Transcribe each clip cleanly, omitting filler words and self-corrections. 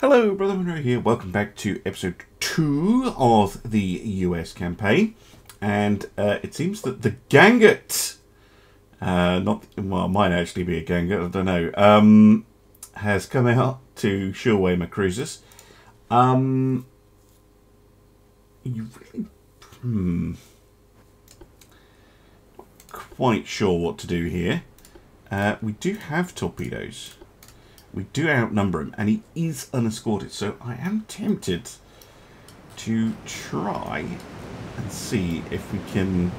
Hello, Brother Munro here. Welcome back to episode 2 of the US campaign. And it seems that the Gangut, might actually be a Gangut, I don't know, has come out to shoo away my cruisers. Not quite sure what to do here. We do have torpedoes. We do outnumber him, and he is unescorted, so I am tempted to try and see if we can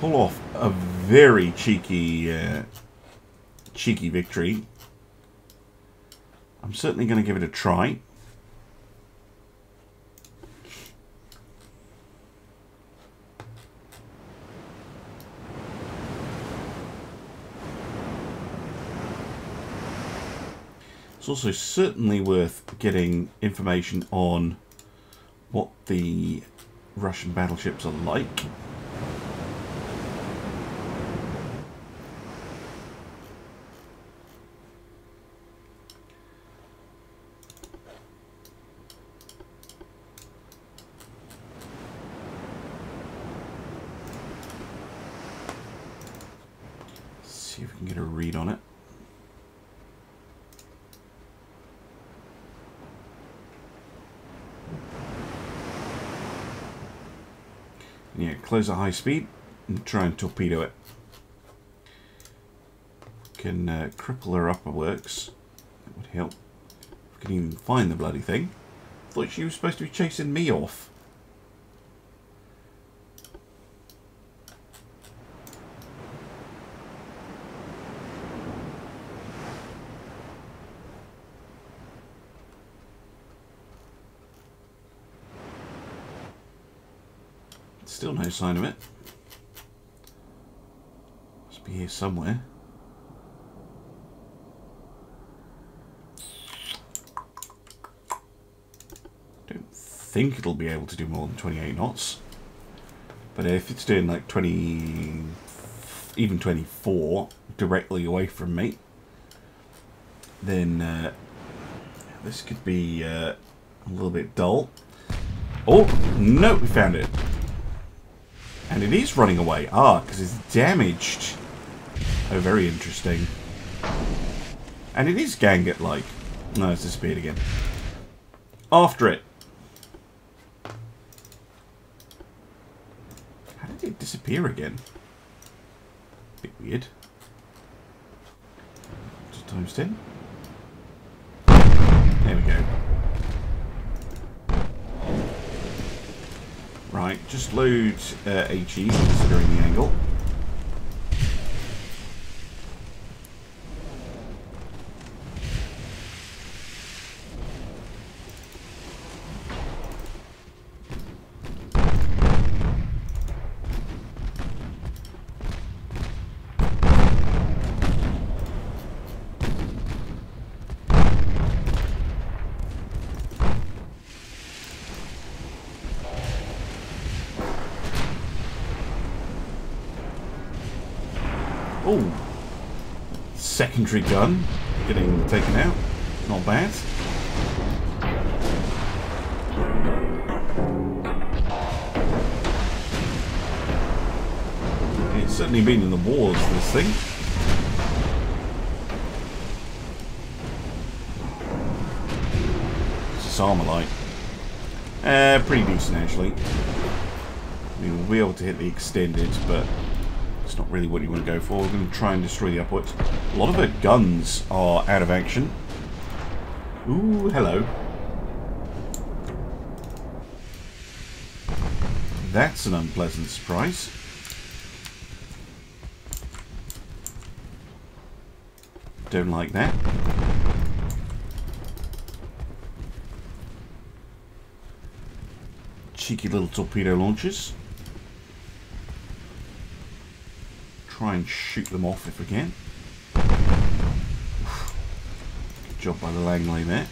pull off a very cheeky, cheeky victory. I'm certainly going to give it a try. It's also certainly worth getting information on what the Russian battleships are like. Let's see if we can get a read on it. Yeah, close at high speed and try and torpedo it. Can cripple her upper works. That would help. If we can even find the bloody thing. Thought she was supposed to be chasing me off. Still no sign of it. Must be here somewhere. Don't think it'll be able to do more than 28 knots. But if it's doing like 20, even 24 directly away from me, then this could be a little bit dull. Oh, no, we found it. And it is running away. Ah, because it's damaged. Oh, very interesting. And it is Gangut-like. No, it's disappeared again. After it. How did it disappear again? Bit weird. Just times 10. There we go. Right, just load HE, considering the angle. Oh, secondary gun getting taken out. Not bad. It's certainly been in the wars, this thing. It's just armor-like. Pretty decent, actually. I mean, we'll be able to hit the extended, but it's not really what you want to go for. We're going to try and destroy the upwards. A lot of her guns are out of action. Ooh, hello. That's an unpleasant surprise. Don't like that. Cheeky little torpedo launchers. Try and shoot them off if we can. Good job by the Langley there.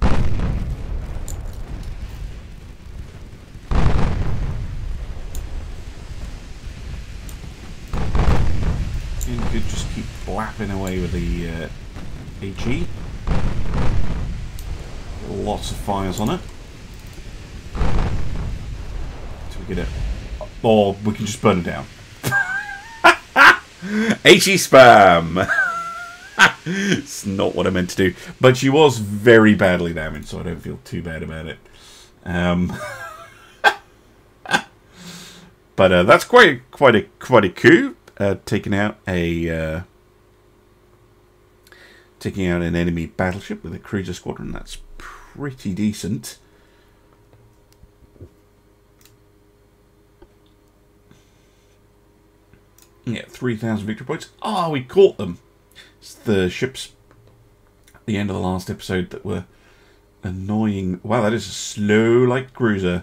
And you could just keep blapping away with the AG. Lots of fires on it. Till we get it. Or we can just burn it down. HE spam! It's not what I meant to do. But she was very badly damaged, so I don't feel too bad about it. But that's quite a coup, taking out an enemy battleship with a cruiser squadron. That's pretty decent. Yeah, 3,000 victory points. Ah, oh, we caught them. It's the ships at the end of the last episode that were annoying. Wow, that is a slow light cruiser.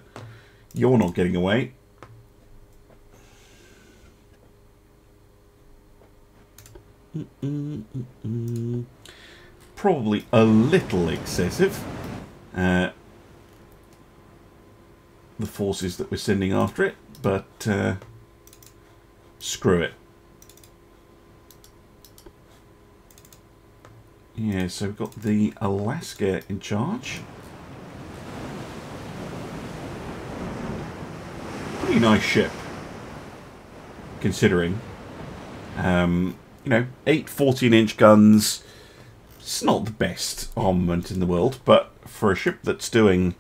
You're not getting away. Probably a little excessive. The forces that we're sending after it, but screw it. Yeah, so we've got the Alaska in charge. Pretty nice ship, considering. You know, 8 14-inch guns. It's not the best armament in the world, but for a ship that's doing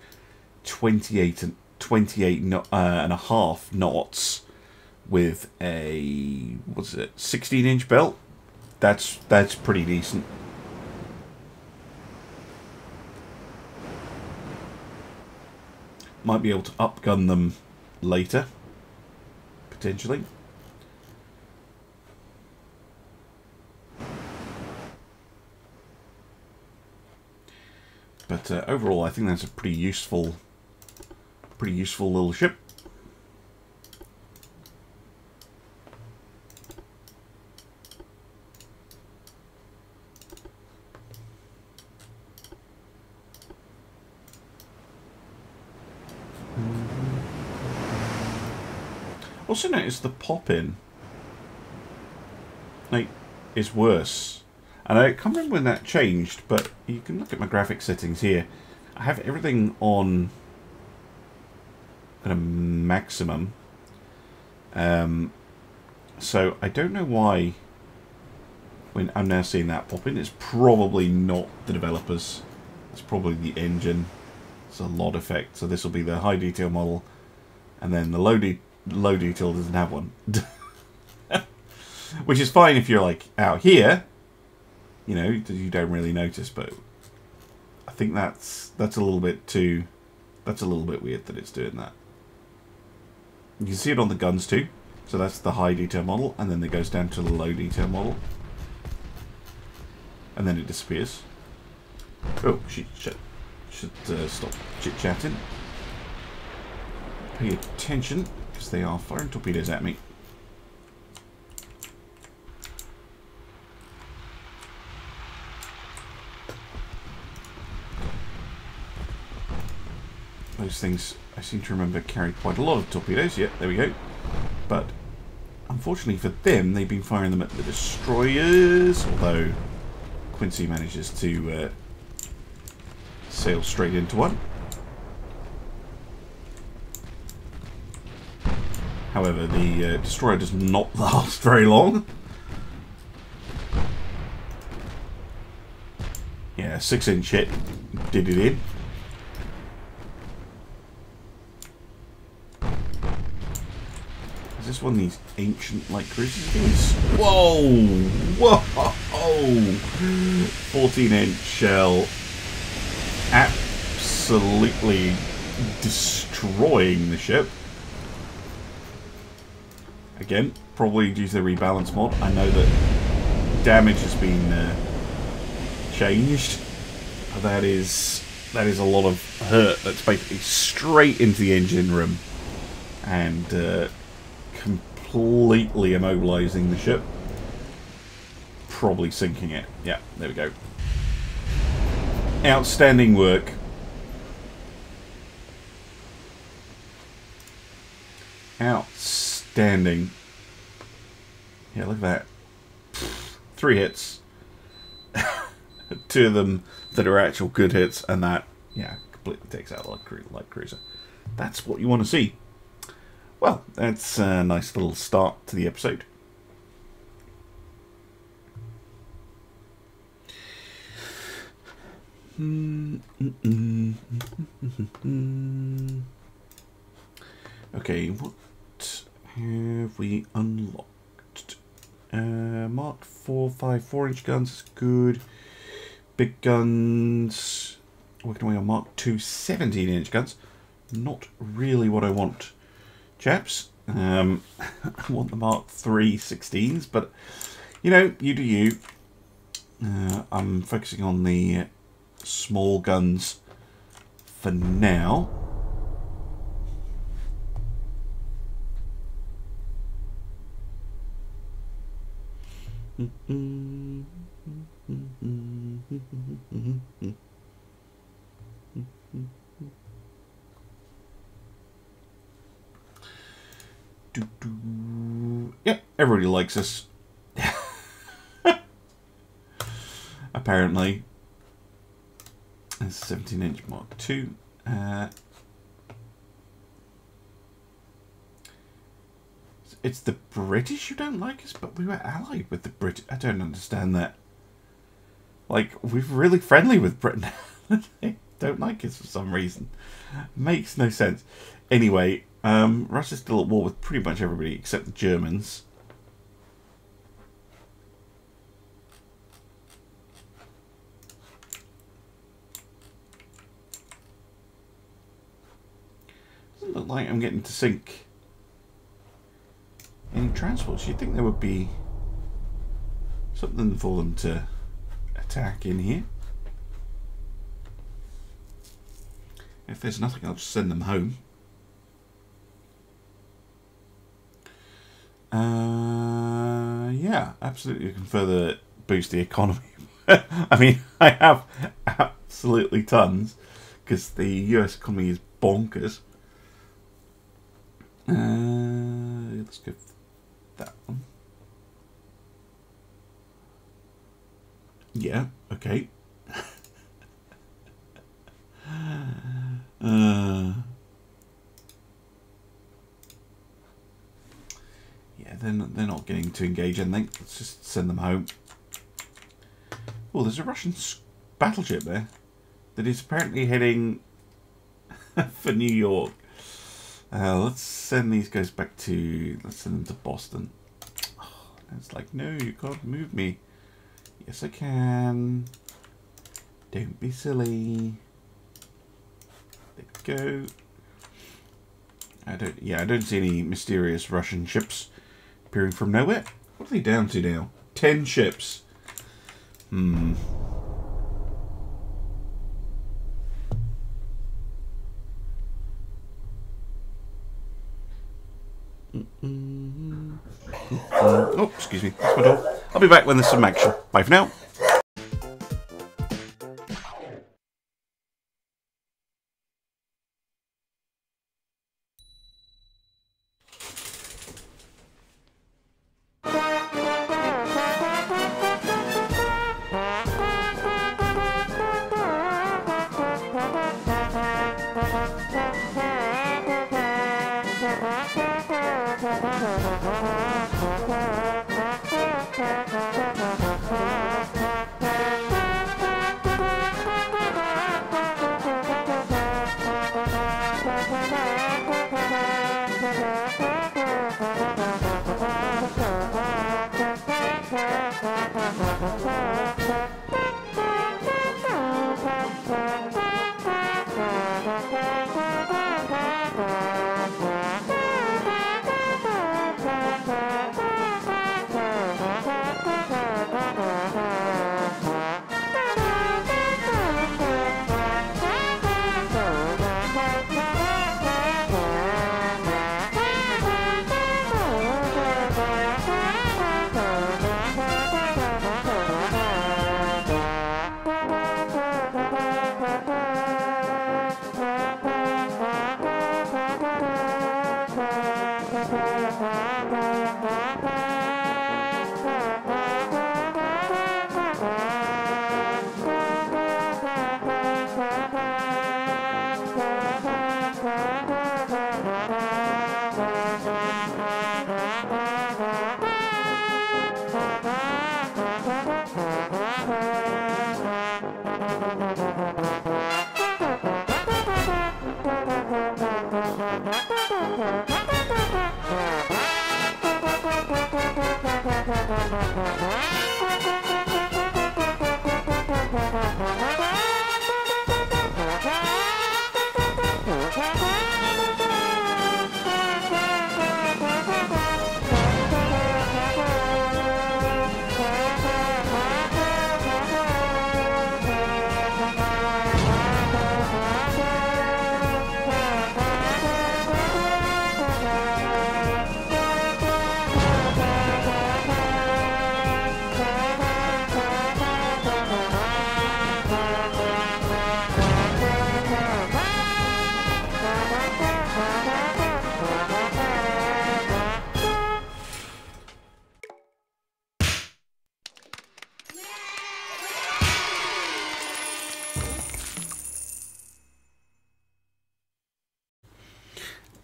28 and a half knots with a 16-inch belt, that's pretty decent. Might be able to upgun them later, potentially. But overall, I think that's a pretty useful little ship. Also notice the pop-in, like, is worse. And I can't remember when that changed, but you can look at my graphic settings here. I have everything on at a maximum. So I don't know why when I'm now seeing that pop in. It's probably not the developers. It's probably the engine. It's a LOD effect. So this will be the high detail model. And then the low detail doesn't have one. Which is fine if you're like out here. You know, you don't really notice, but I think that's a little bit too. That's a little bit weird that it's doing that. You can see it on the guns too, so that's the high detail model, and then it goes down to the low detail model, and then it disappears. Oh, she should stop chit chatting. Pay attention because they are firing torpedoes at me. Those things, I seem to remember, carried quite a lot of torpedoes. Yeah, there we go. But unfortunately for them, they've been firing them at the destroyers, although Quincy manages to sail straight into one. However, the destroyer does not last very long. Yeah, 6-inch hit did it in. This one of these ancient light cruisers things. Whoa! Whoa! 14-inch shell. Absolutely destroying the ship. Again, probably due to the rebalance mod. I know that damage has been changed. That is a lot of hurt. That's basically straight into the engine room. And completely immobilizing the ship, probably sinking it. Yeah, there we go. Outstanding work. Outstanding. Yeah, look at that. 3 hits. two of them that are actual good hits, and that, yeah, completely takes out the light cruiser. That's what you want to see. Well, that's a nice little start to the episode. Okay, what have we unlocked? Mark 4, 5, 4-inch guns is good. Big guns. Working away on Mark 2, 17-inch guns. Not really what I want, chaps. I want the Mark 3, 16s, but, you know, you do you. I'm focusing on the small guns for now. Yep, everybody likes us. Apparently. It's 17-inch Mark II. It's the British who don't like us, but we were allied with the British. I don't understand that. Like, we're really friendly with Britain. They don't like us for some reason. Makes no sense. Anyway, Russia's still at war with pretty much everybody except the Germans. Doesn't look like I'm getting to sink any transports. You'd think there would be something for them to attack in here. If there's nothing, I'll just send them home. Yeah, absolutely. You can further boost the economy. I mean, I have absolutely tons, because the US economy is bonkers. Let's go for that one. Yeah, okay. Yeah, they're not getting to engage anything. Let's just send them home. Oh, there's a Russian battleship there that is apparently heading for New York. Let's send these guys back to... Let's send them to Boston. Oh, it's like, no, you can't move me. Yes, I can. Don't be silly. There we go. Yeah, I don't see any mysterious Russian ships appearing from nowhere. What are they down to now? 10 ships. Oh, excuse me. That's my door. I'll be back when there's some action. Bye for now.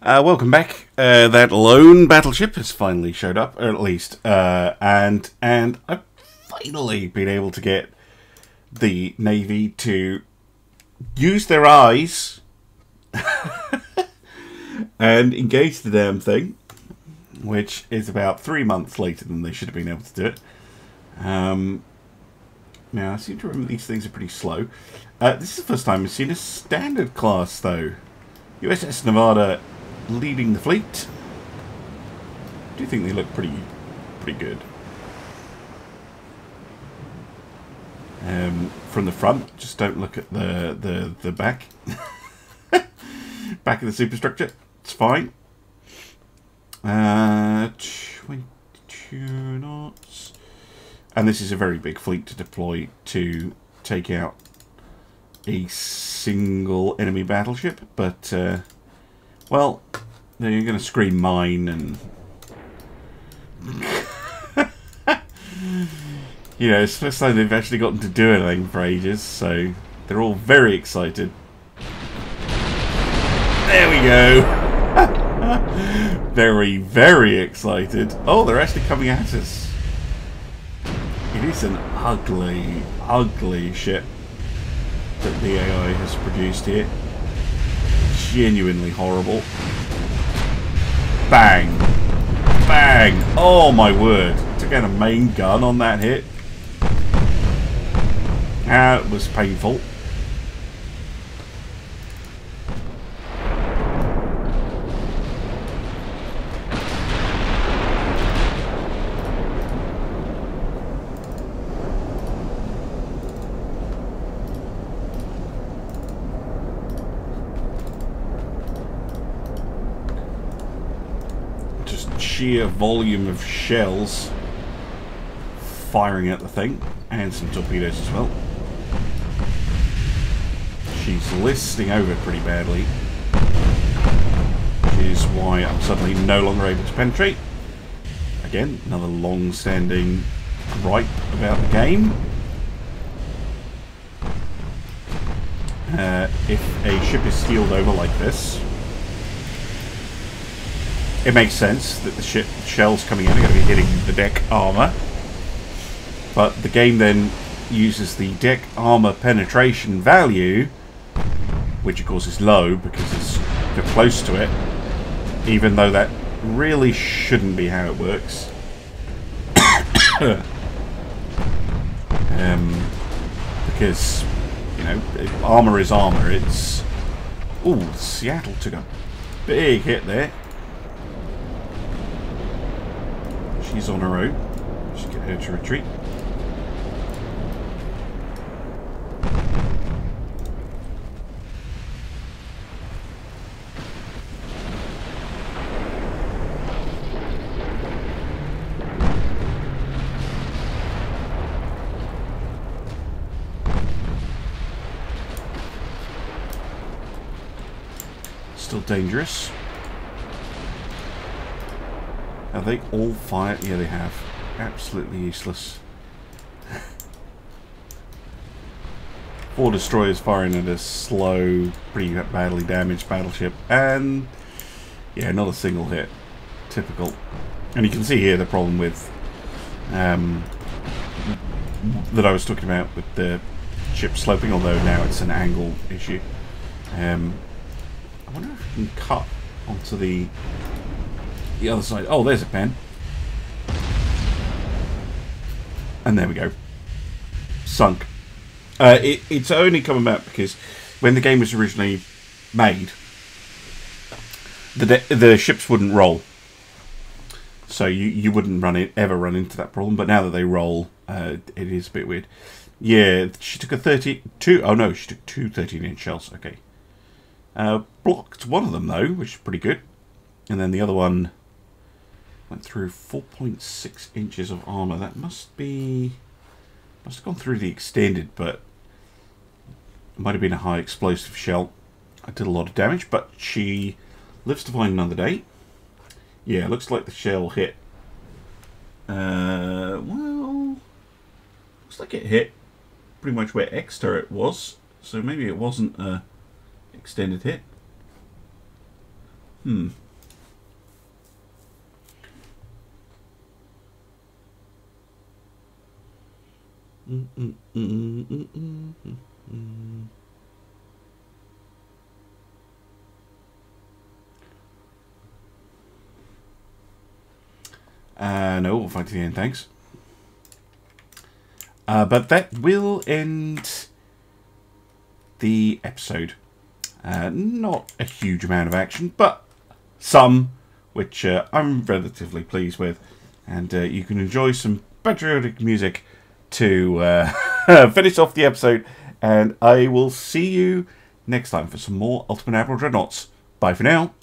Welcome back. That lone battleship has finally showed up, or at least, and I've finally been able to get the Navy to use their eyes and engage the damn thing, which is about 3 months later than they should have been able to do it. Now, I seem to remember these things are pretty slow. This is the first time we've seen a standard class, though. USS Nevada leading the fleet. I do think they look pretty good. From the front, just don't look at the back. Back of the superstructure, it's fine. 22 knots. And this is a very big fleet to deploy to take out a single enemy battleship, but well, they're going to scream mine and you know, it's the first time they've actually gotten to do anything for ages, so they're all very excited. There we go. Very, very excited. Oh, they're actually coming at us. It is an ugly, ugly ship that the AI has produced here. Genuinely horrible. Bang! Bang! Oh my word! Took out a main gun on that hit. That was painful. Sheer volume of shells firing at the thing, and some torpedoes as well. She's listing over pretty badly, which is why I'm suddenly no longer able to penetrate. Again, another long-standing gripe about the game. If a ship is keeled over like this, it makes sense that the shells coming in are going to be hitting the deck armour. But the game then uses the deck armour penetration value, which of course is low because they're close to it, even though that really shouldn't be how it works. Because, you know, armour is armour. It's... Ooh, Seattle took a big hit there. She's on her own. Just get her to retreat. Still dangerous. Have they all fired? Yeah, they have. Absolutely useless. Four destroyers firing at a slow, pretty badly damaged battleship, and yeah, not a single hit. Typical. And you can see here the problem with that I was talking about with the ship sloping, although now it's an angle issue. I wonder if we can cut onto the other side. Oh, there's a pen. And there we go. Sunk. It's only come about because when the game was originally made, the ships wouldn't roll. So you wouldn't ever run into that problem. But now that they roll, it is a bit weird. Yeah, she took a 32... Oh, no, she took two 13-inch shells. Okay. Blocked one of them, though, which is pretty good. And then the other one... went through 4.6 inches of armour. That must be... must have gone through the extended, but... it might have been a high explosive shell. I did a lot of damage, but she lives to find another day. Yeah, looks like the shell hit. Well... looks like it hit pretty much where X turret was. So maybe it wasn't a extended hit. Hmm. No, we'll fight to the end, thanks. But that will end the episode. Not a huge amount of action, but some, which I'm relatively pleased with. And you can enjoy some patriotic music to finish off the episode. And I will see you next time for some more Ultimate Admiral Dreadnoughts. Bye for now.